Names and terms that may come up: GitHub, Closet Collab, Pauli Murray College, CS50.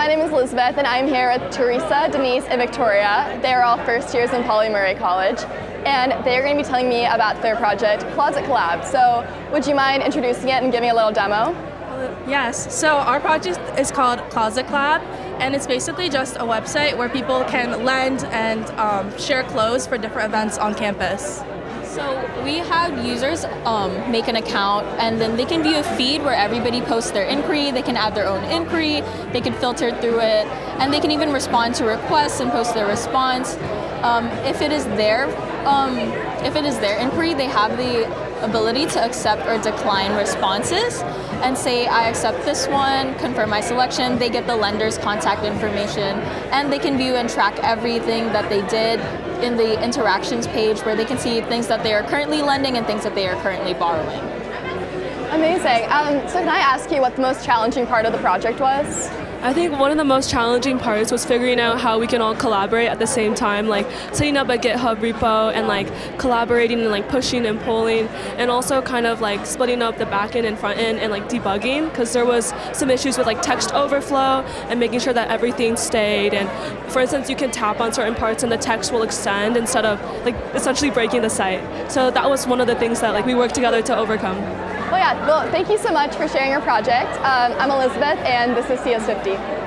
My name is Elizabeth, and I'm here with Teresa, Denise, and Victoria. They're all first years in Pauli Murray College, and they're going to be telling me about their project, Closet Collab. So would you mind introducing it and giving a little demo? Yes, so our project is called Closet Collab, and it's basically just a website where people can lend and share clothes for different events on campus. So we have users make an account, and then they can view a feed where everybody posts their inquiry. They can add their own inquiry, they can filter through it, and they can even respond to requests and post their response. If it is their inquiry, they have the ability to accept or decline responses and say, I accept this one, confirm my selection. They get the lender's contact information, and they can view and track everything that they did in the interactions page, where they can see things that they are currently lending and things that they are currently borrowing. Amazing. So can I ask you what the most challenging part of the project was? I think one of the most challenging parts was figuring out how we can all collaborate at the same time, like setting up a GitHub repo and like collaborating and like pushing and pulling, and also kind of like splitting up the back end and front end and like debugging, because there was some issues with like text overflow and making sure that everything stayed. And for instance, you can tap on certain parts and the text will extend instead of like essentially breaking the site. So that was one of the things that like we worked together to overcome. Well, thank you so much for sharing your project. I'm Elizabeth, and this is CS50.